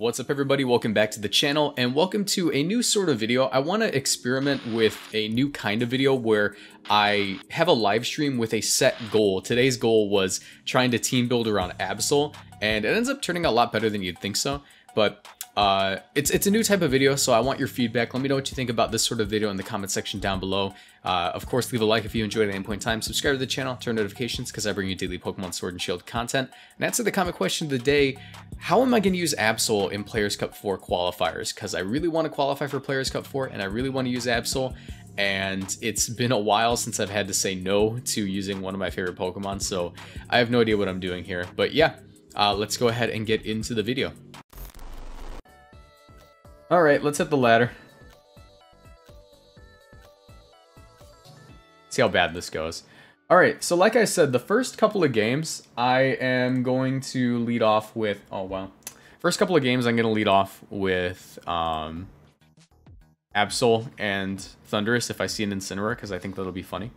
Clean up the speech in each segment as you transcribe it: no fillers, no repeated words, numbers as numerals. What's up everybody, welcome back to the channel and welcome to a new sort of video. I want to experiment with a new kind of video where I have a live stream with a set goal. Today's goal was trying to team build around Absol and it ends up turning out a lot better than you'd think so, but it's a new type of video, so I want your feedback. Let me know what you think about this sort of video in the comment section down below. Of course, leave a like if you enjoyed at any point in time. Subscribe to the channel, turn notifications, because I bring you daily Pokemon Sword and Shield content. And answer the comment question of the day: how am I going to use Absol in Players Cup 4 qualifiers? Because I really want to qualify for Players Cup 4, and I really want to use Absol. And it's been a while since I've had to say no to using one of my favorite Pokemon, so I have no idea what I'm doing here. But yeah, let's go ahead and get into the video. All right, let's hit the ladder. See how bad this goes. All right, so like I said, the first couple of games, I am going to lead off with... Oh, wow. First couple of games, I'm going to lead off with Absol and Thundurus if I see an Incineroar, because I think that'll be funny.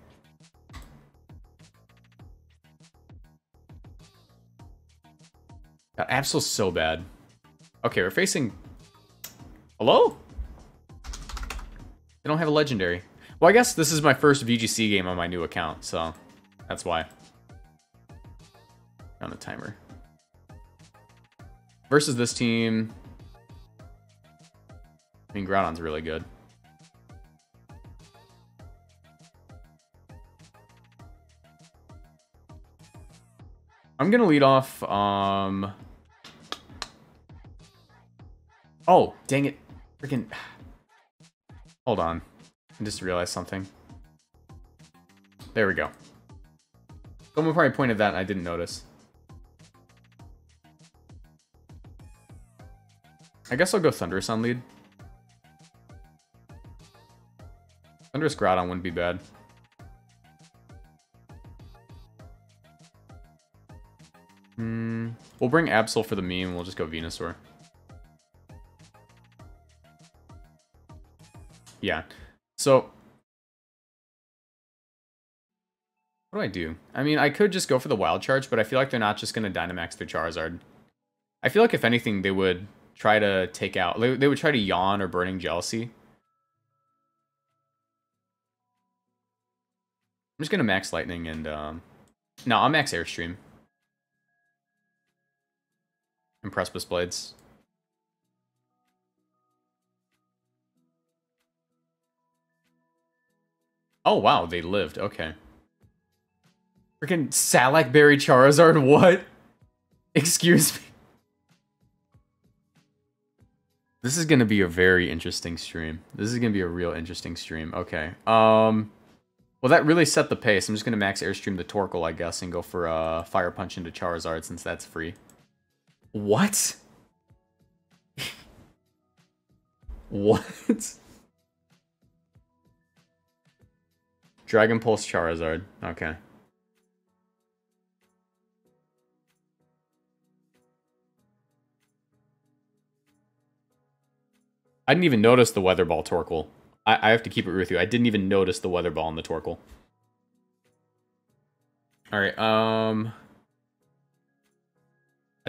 God, Absol's so bad. Okay, we're facing... Hello? They don't have a legendary. Well, I guess this is my first VGC game on my new account, so that's why. On the timer. Versus this team. I mean, Groudon's really good. I'm gonna lead off, oh, dang it. Freaking... Hold on. I just realized something. There we go. Someone probably pointed that and I didn't notice. I guess I'll go Thundurus on lead. Thundurus Groudon wouldn't be bad. We'll bring Absol for the meme and we'll just go Venusaur. Yeah, so what do? I mean, I could just go for the wild charge, but I feel like they're not just going to Dynamax their Charizard. I feel like if anything, they would try to take out, they would try to Yawn or Burning Jealousy. I'm just going to Max Lightning and, no, I'll Max Airstream. And Precipice Blades. Oh, wow, they lived. Okay. Freaking Salak Berry Charizard, what? Excuse me. This is going to be a very interesting stream. This is going to be a real interesting stream. Okay. Well, that really set the pace. I'm just going to Max Airstream the Torkoal, I guess, and go for a Fire Punch into Charizard since that's free. What? What? Dragon Pulse Charizard. Okay. I didn't even notice the Weather Ball Torkoal. I have to keep it with you. I didn't even notice the Weather Ball on the Torkoal. All right. I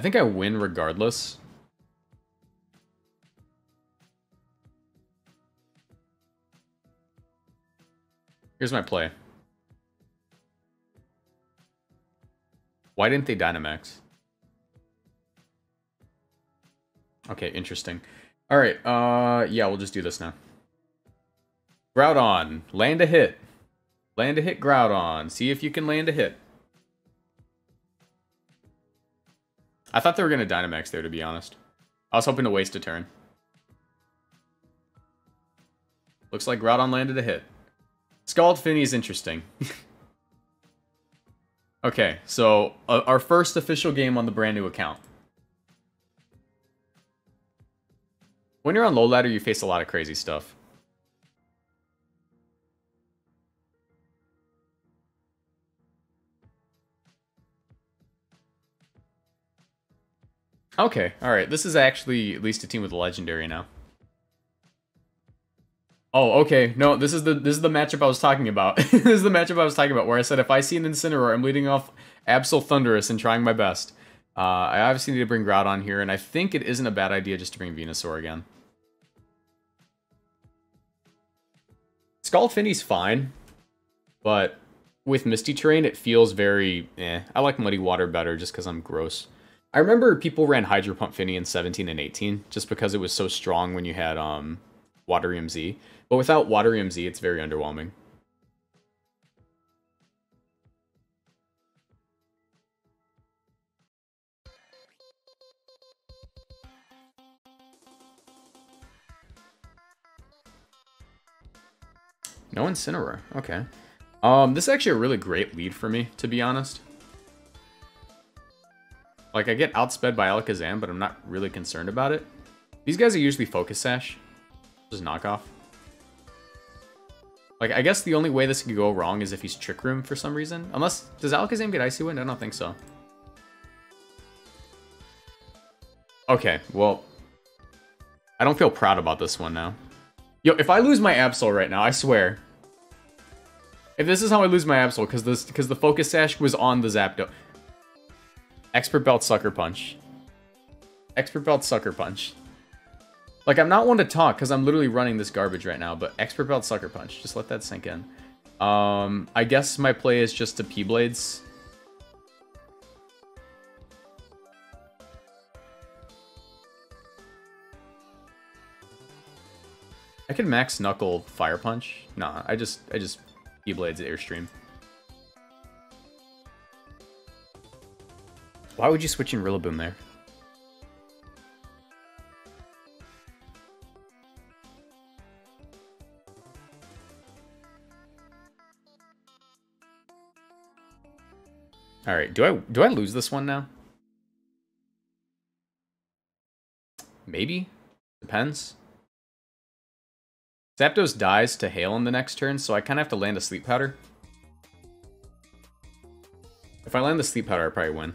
think I win regardless. Here's my play. Why didn't they Dynamax? Okay, interesting. All right, yeah, we'll just do this now. Groudon, land a hit. Land a hit, Groudon. See if you can land a hit. I thought they were going to Dynamax there, to be honest. I was hoping to waste a turn. Looks like Groudon landed a hit. Scald Finny is interesting. Okay, so our first official game on the brand new account. When you're on low ladder, you face a lot of crazy stuff. Okay, alright, this is actually at least a team with a legendary now. Oh, okay. No, this is the matchup I was talking about. This is the matchup I was talking about where I said if I see an Incineroar, I'm leading off Absol Thundurus and trying my best. I obviously need to bring Groudon here, and I think it isn't a bad idea just to bring Venusaur again. Scaldfinny's fine, but with Misty Terrain, it feels very eh. I like Muddy Water better just because I'm gross. I remember people ran Hydro Pump Finny in 17 and 18 just because it was so strong when you had Water EMZ. But without Water EMZ, it's very underwhelming. No Incineroar. Okay. This is actually a really great lead for me, to be honest. Like, I get outsped by Alakazam, but I'm not really concerned about it. These guys are usually Focus Sash. Just Knockoff. Like, I guess the only way this could go wrong is if he's Trick Room for some reason. Unless, does Alakazam get Icy Wind? I don't think so. Okay, well, I don't feel proud about this one now. Yo, if I lose my Absol right now, I swear. If this is how I lose my Absol, because the Focus Sash was on the Zapdos. Expert Belt Sucker Punch. Expert Belt Sucker Punch. Like, I'm not one to talk, because I'm literally running this garbage right now, but Expert Belt Sucker Punch. Just let that sink in. I guess my play is just to P-Blades. I could max Knuckle Fire Punch. Nah, I just P-Blades Airstream. Why would you switch in Rillaboom there? All right, do I lose this one now? Maybe. Depends. Zapdos dies to Hail in the next turn, so I kind of have to land a Sleep Powder. If I land the Sleep Powder, I probably win.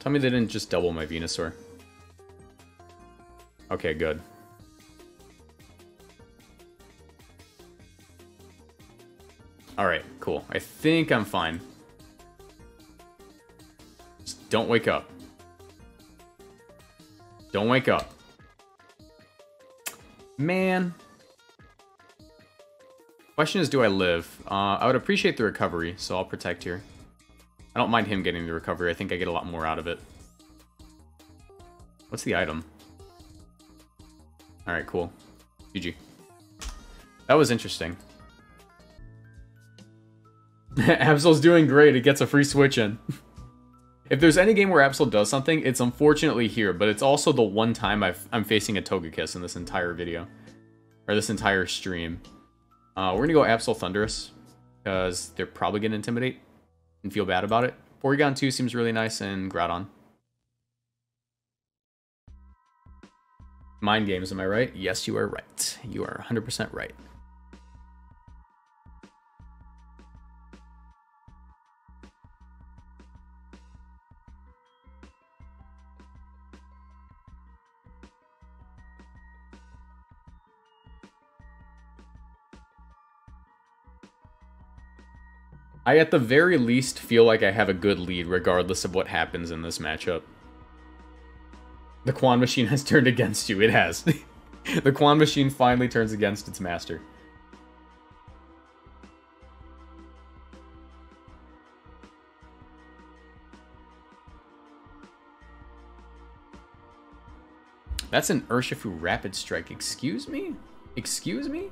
Tell me they didn't just double my Venusaur. Okay, good. Alright, cool. I think I'm fine. Just don't wake up. Don't wake up. Man. Question is, do I live? I would appreciate the recovery, so I'll protect here. I don't mind him getting the recovery. I think I get a lot more out of it. What's the item? All right, cool. GG. That was interesting. Absol's doing great. It gets a free switch in. If there's any game where Absol does something, it's unfortunately here, but it's also the one time I'm facing a Togekiss in this entire video. Or this entire stream. We're going to go Absol Thundurus, because they're probably going to Intimidate and feel bad about it. Porygon 2 seems really nice, and Groudon. Mind games, am I right? Yes, you are right. You are 100% right. I at the very least feel like I have a good lead regardless of what happens in this matchup. The Quan Machine has turned against you. It has. The Quan Machine finally turns against its master. That's an Urshifu Rapid Strike. Excuse me? Excuse me?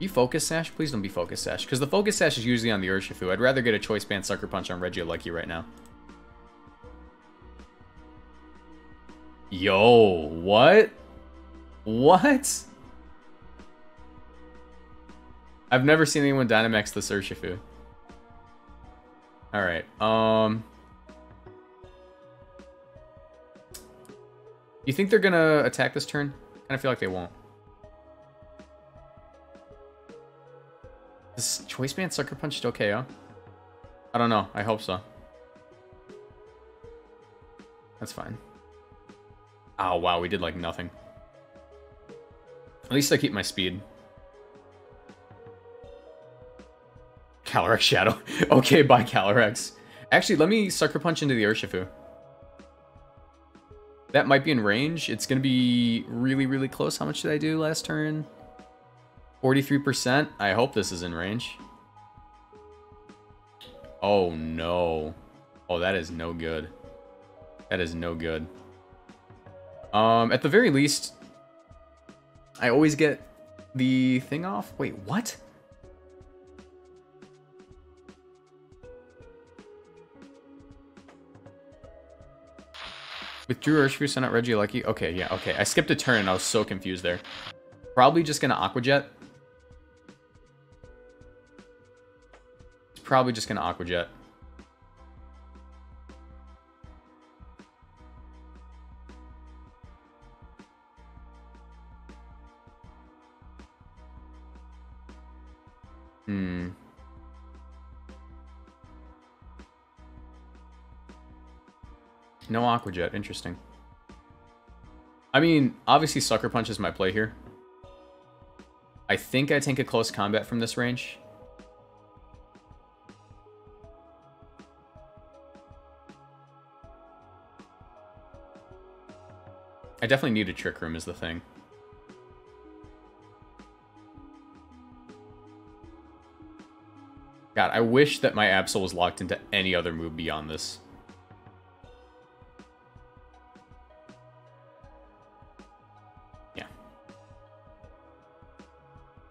Be Focus Sash? Please don't be Focus Sash. Because the Focus Sash is usually on the Urshifu. I'd rather get a Choice Band Sucker Punch on Regieleki right now. Yo, what? What? I've never seen anyone Dynamax this Urshifu. Alright, you think they're gonna attack this turn? I kind of feel like they won't. Is Choice Band Sucker Punch still KO? I don't know. I hope so. That's fine. Oh, wow, we did like nothing. At least I keep my speed. Calyrex Shadow. Okay, bye, Calyrex. Actually, let me Sucker Punch into the Urshifu. That might be in range. It's going to be really, really close. How much did I do last turn? 43%. I hope this is in range. Oh, no. Oh, that is no good. That is no good. At the very least, I always get the thing off. Wait, what? Withdrew Urshifu, sent out Regieleki. Okay, yeah, okay. I skipped a turn and I was so confused there. Probably just gonna Aqua Jet. It's probably just gonna Aqua Jet. Hmm. No Aqua Jet, interesting. I mean, obviously Sucker Punch is my play here. I think I take a close combat from this range. I definitely need a Trick Room is the thing. God, I wish that my Absol was locked into any other move beyond this.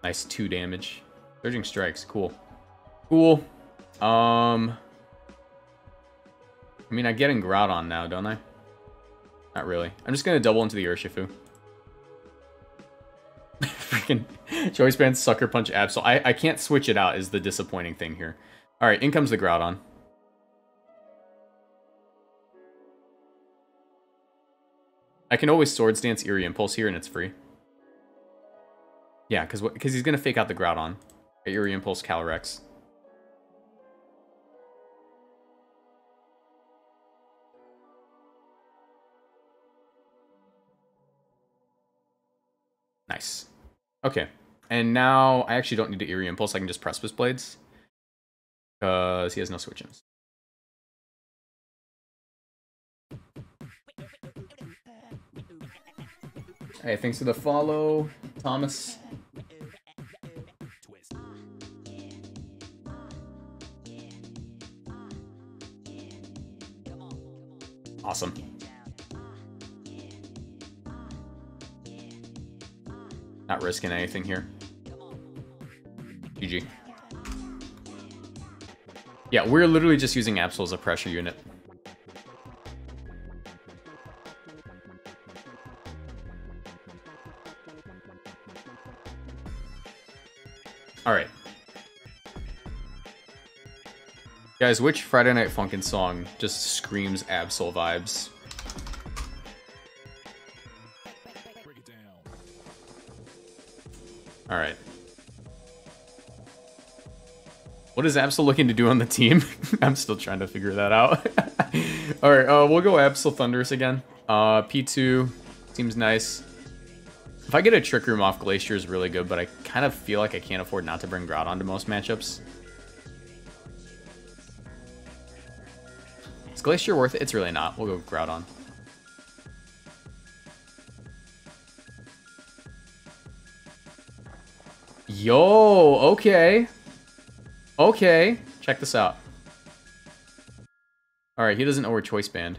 Nice 2 damage. Surging Strikes, cool. Cool. I mean, I get in Groudon now, don't I? Not really. I'm just gonna double into the Urshifu. Freaking Choice Band, Sucker Punch, Absol. I can't switch it out is the disappointing thing here. Alright, in comes the Groudon. I can always Swords Dance Eerie Impulse here and it's free. Yeah, because he's going to fake out the Groudon. Eerie Impulse, Calyrex. Nice. Okay. And now I actually don't need to Eerie Impulse. I can just Precipice Blades. Because he has no switch-ins. Hey, thanks for the follow, Thomas. Twist. Awesome. Not risking anything here. GG. Yeah, we're literally just using Absol as a pressure unit. Alright. Guys, which Friday Night Funkin' song just screams Absol vibes? Alright. What is Absol looking to do on the team? I'm still trying to figure that out. Alright, we'll go Absol Thundurus again. P2 seems nice. If I get a Trick Room off, Glacier is really good, but I kind of feel like I can't afford not to bring Groudon to most matchups. Is Glacier worth it? It's really not. We'll go with Groudon. Yo, okay. Okay, check this out. Alright, he doesn't know we're Choice Band.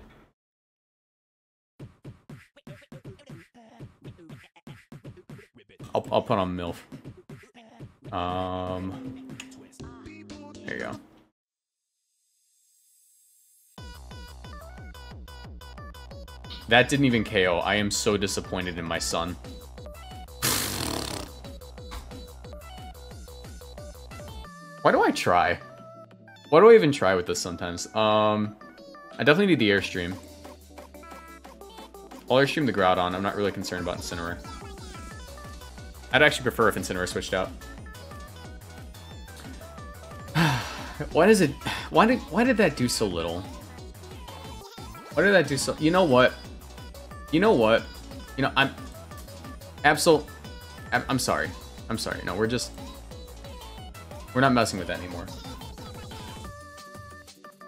I'll put on MILF. There you go. That didn't even KO. I am so disappointed in my son. Why do I try? Why do I even try with this sometimes? I definitely need the Airstream. I'll Airstream the Groudon. I'm not really concerned about Incineroar. I'd actually prefer if Incineroar switched out. Why does it... Why did that do so little? Why did I do so? You know what? You know what? You know, I'm... Absol... I'm sorry. I'm sorry. No, we're just... We're not messing with that anymore.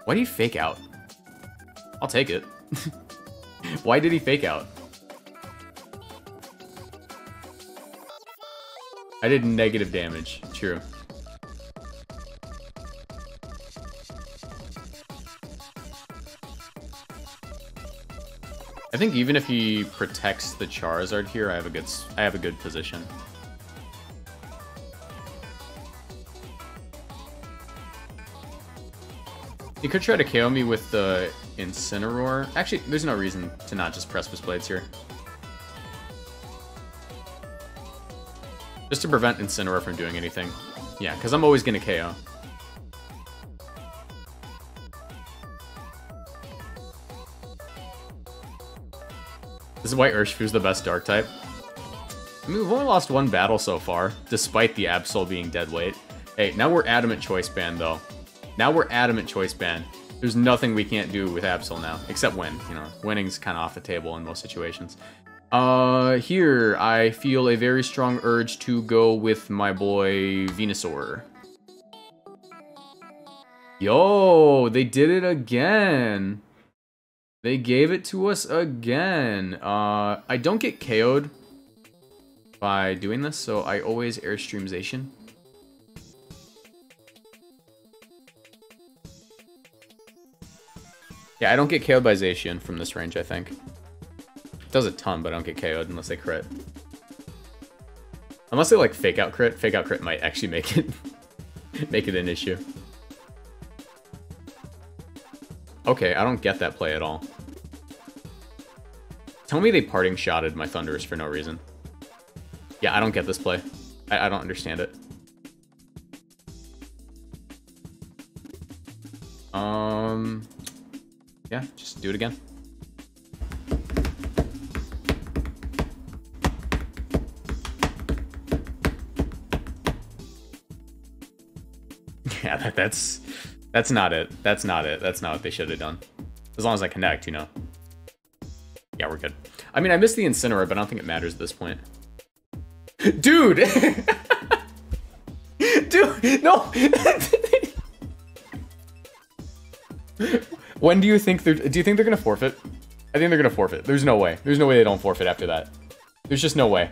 Why do you fake out? I'll take it. Why did he fake out? I did negative damage. True. I think even if he protects the Charizard here, I have a good position. He could try to KO me with the Incineroar. Actually, there's no reason to not just Precipice Blades here. Just to prevent Incineroar from doing anything. Yeah, because I'm always going to KO. This is why Urshifu's the best dark type. I mean, we've only lost one battle so far, despite the Absol being dead weight. Hey, now we're adamant Choice Band, though. Now we're adamant Choice Band. There's nothing we can't do with Absol now, except win. You know, winning's kind of off the table in most situations. Here, I feel a very strong urge to go with my boy Venusaur. Yo, they did it again. They gave it to us again. I don't get KO'd by doing this, so I always Airstream Zacian. Yeah, I don't get KO'd by Zacian from this range, I think. It does a ton, but I don't get KO'd unless they crit. Unless they, like, fake out crit. Fake out crit might actually make it make it an issue. Okay, I don't get that play at all. Tell me they parting shotted my Thundurus for no reason. Yeah, I don't get this play. I don't understand it. Yeah, just do it again. Yeah, that's not it. That's not it. That's not what they should have done. As long as I connect, you know. Yeah, we're good. I mean, I missed the Incineroar, but I don't think it matters at this point. Dude! Dude, no! When do you think do you think they're gonna forfeit? I think they're gonna forfeit. There's no way. There's no way they don't forfeit after that. There's just no way.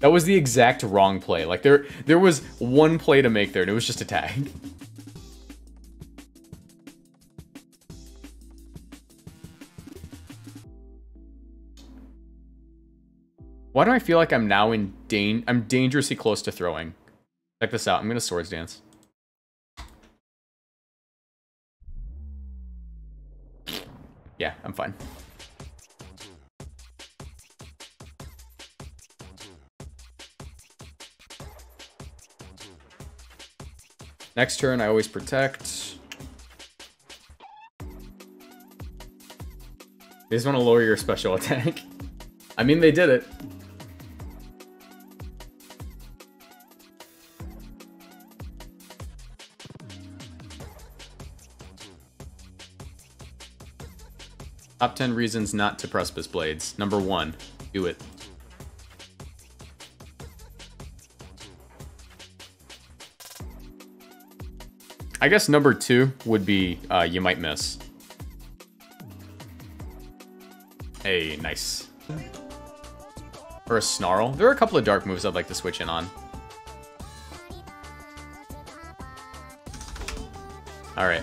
That was the exact wrong play. Like there was one play to make there, and it was just a tag. Why do I feel like I'm now in I'm dangerously close to throwing? Check this out. I'm gonna Swords Dance. Yeah, I'm fine. Next turn, I always protect. They just want to lower your special attack. I mean, they did it. Top 10 reasons not to Precipice Blades. Number 1, do it. I guess number 2 would be you might miss. Hey, nice. Or a Snarl. There are a couple of dark moves I'd like to switch in on. All right.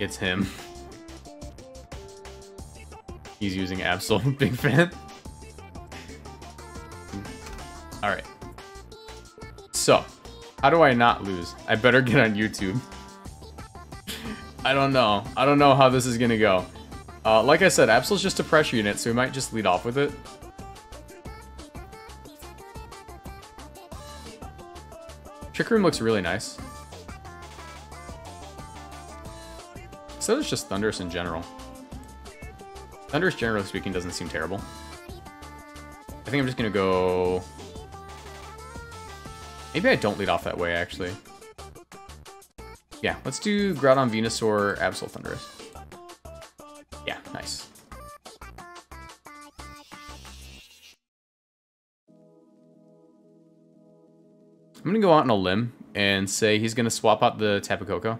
It's him. He's using Absol. Big fan. Alright. So, how do I not lose? I better get on YouTube. I don't know. I don't know how this is gonna go. Like I said, Absol's just a pressure unit, so we might just lead off with it. Trick Room looks really nice. So it's just Thundurus in general. Thundurus, generally speaking, doesn't seem terrible. I think I'm just gonna go... Maybe I don't lead off that way, actually. Yeah, let's do Groudon, Venusaur, Absol, Thundurus. Yeah, nice. I'm gonna go out on a limb and say he's gonna swap out the Tapu Koko.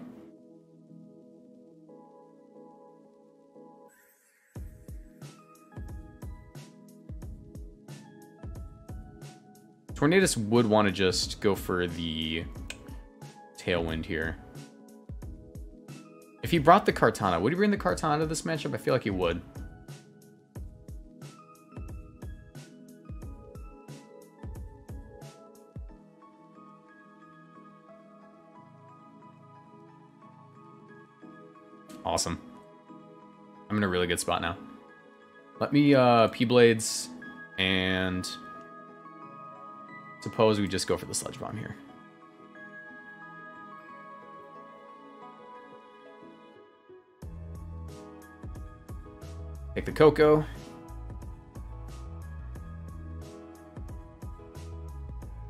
Tornadus would want to just go for the Tailwind here. If he brought the Kartana, would he bring the Kartana to this matchup? I feel like he would. Awesome. I'm in a really good spot now. Let me P-Blades and... suppose we just go for the Sledge Bomb here. Take the Coco.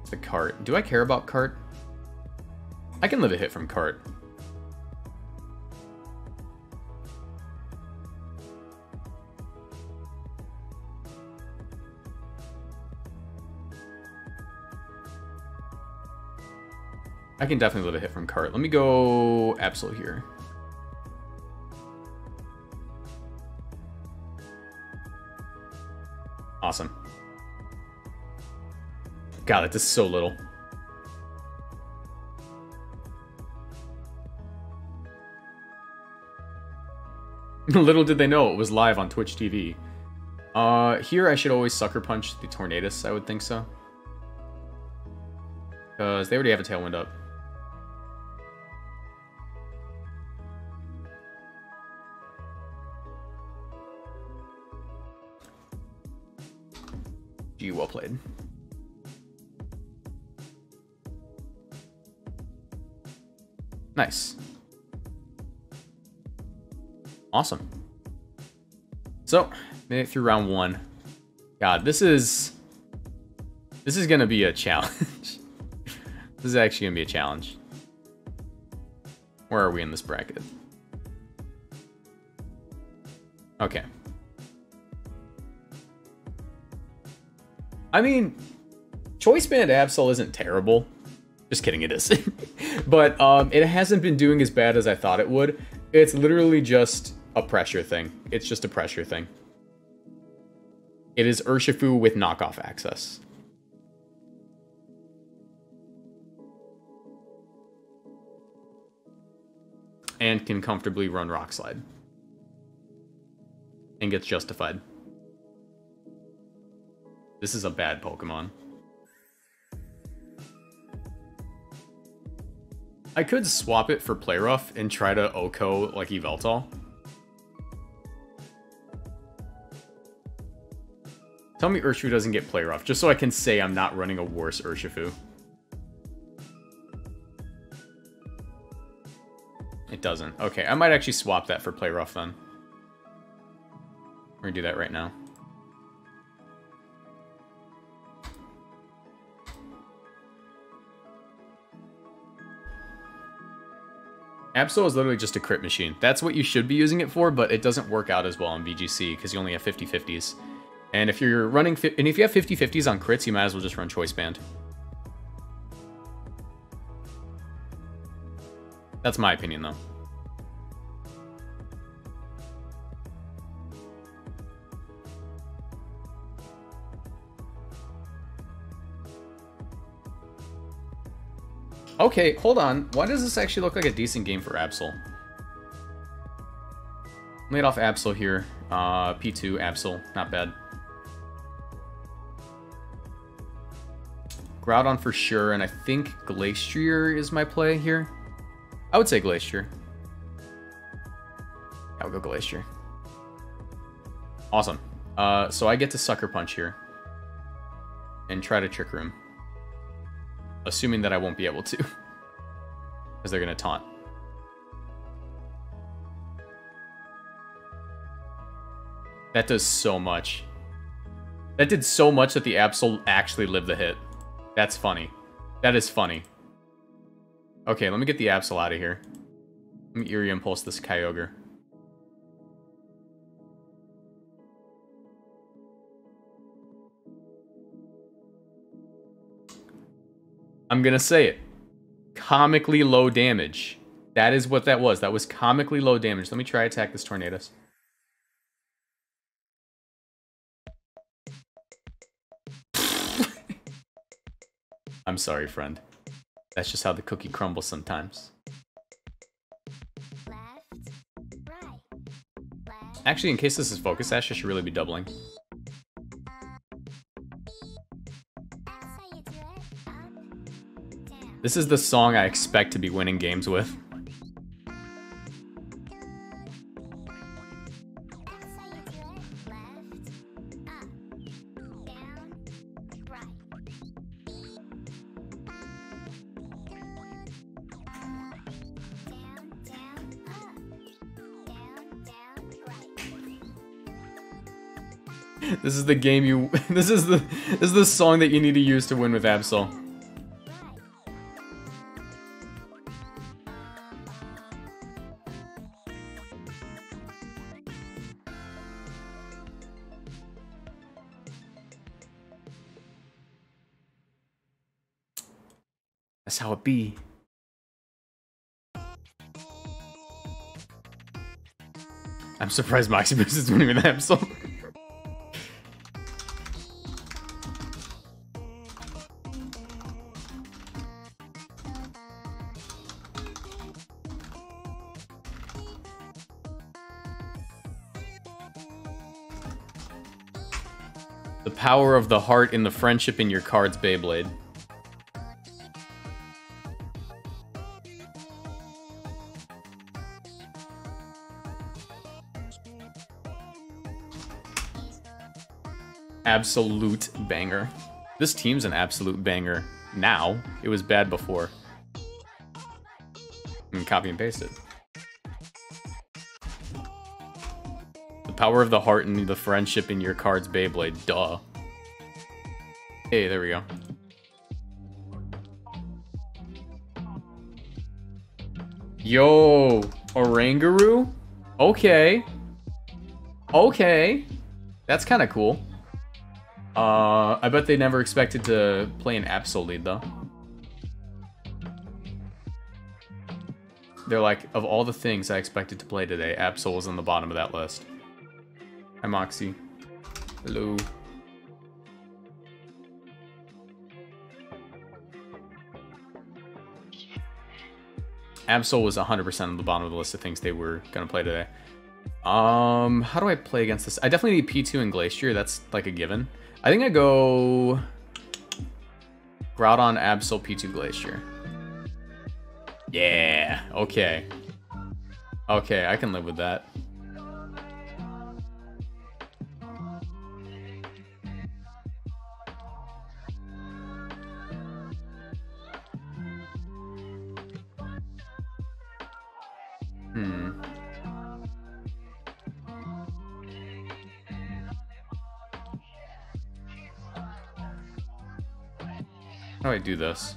The Cart. Do I care about Cart? I can live a hit from Cart. I can definitely live a hit from Cart. Let me go Absol here. Awesome. God, that does so little. Little did they know it was live on Twitch TV. Here I should always Sucker Punch the Tornadus, I would think so. Because they already have a Tailwind up. Well played. Nice. Awesome. So, made it through round one. God, this is gonna be a challenge. This is actually gonna be a challenge. Where are we in this bracket? Okay. I mean, Choice Band Absol isn't terrible. Just kidding, it is. But it hasn't been doing as bad as I thought it would. It's literally just a pressure thing. It's just a pressure thing. It is Urshifu with knockoff access. And can comfortably run Rock Slide. And gets justified. This is a bad Pokemon. I could swap it for Play Rough and try to Oko like Yveltal. Tell me Urshifu doesn't get Play Rough, just so I can say I'm not running a worse Urshifu. It doesn't. Okay, I might actually swap that for Play Rough then. We're gonna do that right now. Absol is literally just a crit machine. That's what you should be using it for, but it doesn't work out as well on VGC because you only have 50-50s. And if you're running, and if you have 50-50s on crits, you might as well just run Choice Band. That's my opinion, though. Okay, hold on. Why does this actually look like a decent game for Absol? Laid off Absol here. P2, Absol. Not bad. Groudon for sure, and I think Glastrier is my play here. I would say Glastrier. I'll go Glastrier. Awesome. So I get to Sucker Punch here. And try to Trick Room. Assuming that I won't be able to. Because they're going to taunt. That does so much. That did so much that the Absol actually lived the hit. That's funny. That is funny. Okay, let me get the Absol out of here. Let me Eerie Impulse this Kyogre. I'm gonna say it. Comically low damage. That is what that was. That was comically low damage. Let me try attack this Tornadus. I'm sorry, friend. That's just how the cookie crumbles sometimes. Actually, in case this is Focus Sash, I should really be doubling. This is the song I expect to be winning games with. This is the game you. This is the song that you need to use to win with Absol. That's how it be. I'm surprised Maximus is winning with Absol. The power of the heart and the friendship in your cards, Beyblade. Absolute banger. This team's an absolute banger now. It was bad before. And copy and paste it. The power of the heart and the friendship in your cards, Beyblade. Duh. Hey, there we go. Yo, Oranguru? Okay. Okay. That's kind of cool. I bet they never expected to play an Absol lead, though. They're like, of all the things I expected to play today, Absol is on the bottom of that list. Hi, Moxie. Hello. Absol was 100% on the bottom of the list of things they were going to play today. How do I play against this? I definitely need P2 and Glacier. That's like a given. I think I go Groudon, Absol, P2, Glacier. Yeah, okay. Okay, I can live with that. How do I do this?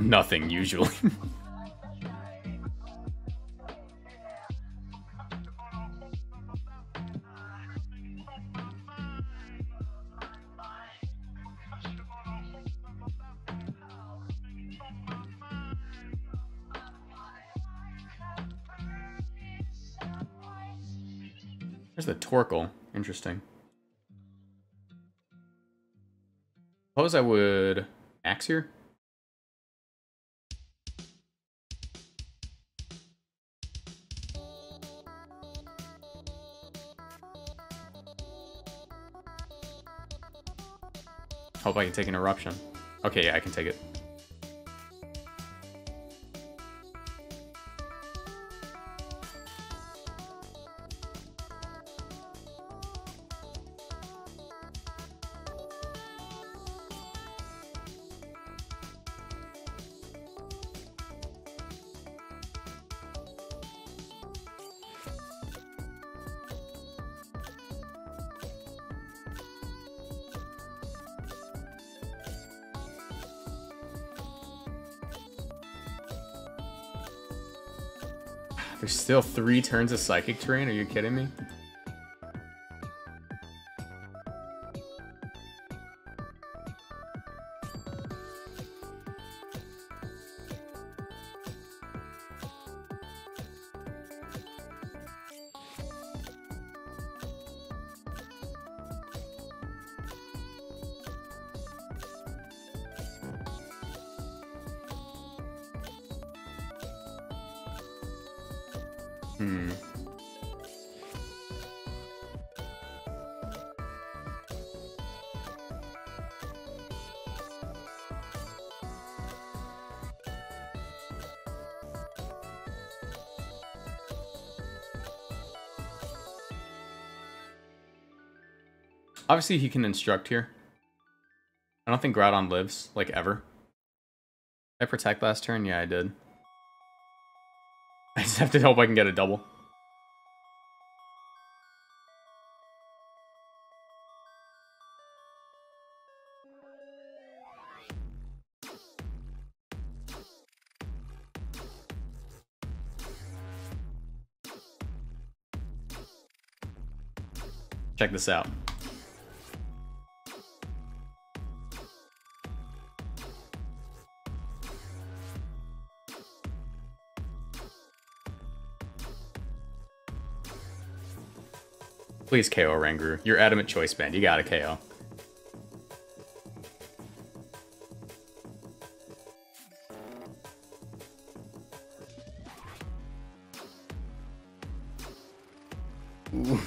Nothing, usually. There's the Torkoal. Interesting. Suppose I would Max here. Hope I can take an eruption. Okay, yeah, I can take it. There's still 3 turns of Psychic Terrain? Are you kidding me? Obviously, he can instruct here. I don't think Groudon lives, like, ever. Did I protect last turn? Yeah, I did. I just have to hope I can get a double. Check this out. Please KO Ranguru. You're adamant Choice Band. You gotta KO. Ooh.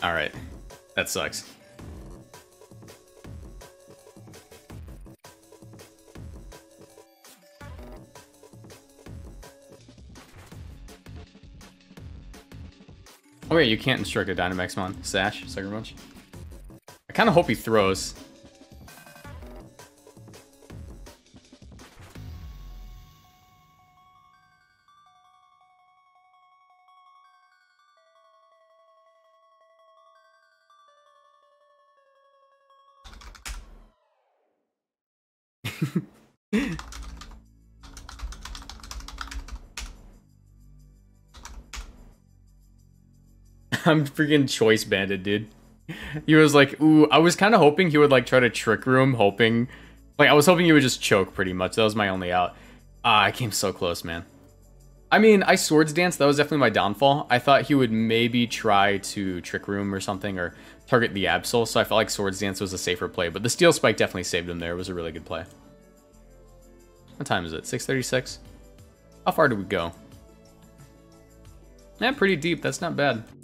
Alright, that sucks. Oh, yeah, you can't instruct a Dynamax Mon. Sash, Sucker Punch. I kind of hope he throws. I'm freaking Choice Banded, dude. He was like, ooh, I was kind of hoping he would like try to Trick Room, hoping, like I was hoping he would just choke pretty much. That was my only out. Ah, I came so close, man. I mean, I Swords Dance. That was definitely my downfall. I thought he would maybe try to Trick Room or something or target the Absol. So I felt like Swords Dance was a safer play, but the Steel Spike definitely saved him there. It was a really good play. What time is it? 6:36? How far did we go? Yeah, pretty deep. That's not bad.